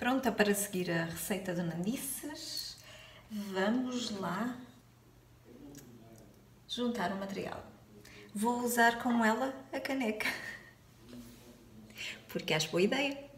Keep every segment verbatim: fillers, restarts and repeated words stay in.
Pronta para seguir a receita do Nandices, vamos lá juntar o material. Vou usar com ela a caneca, porque acho boa ideia.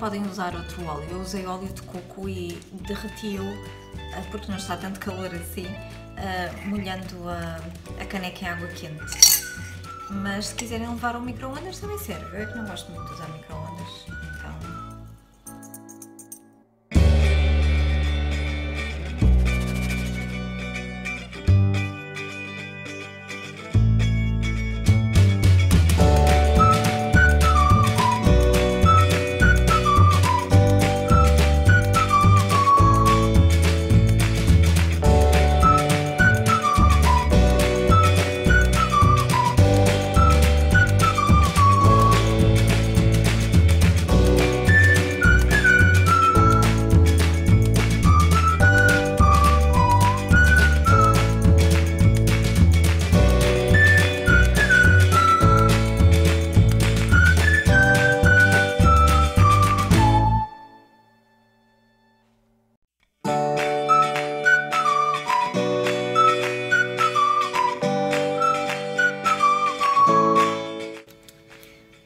Podem usar outro óleo. Eu usei óleo de coco e derreti-o porque não está tanto calor assim, uh, molhando a, a caneca em água quente. Mas se quiserem levar ao micro-ondas também serve. Eu é que não gosto muito de usar micro-ondas, então...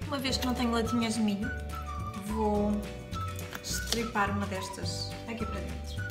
Uma vez que não tenho latinhas de milho, vou estripar uma destas aqui para dentro.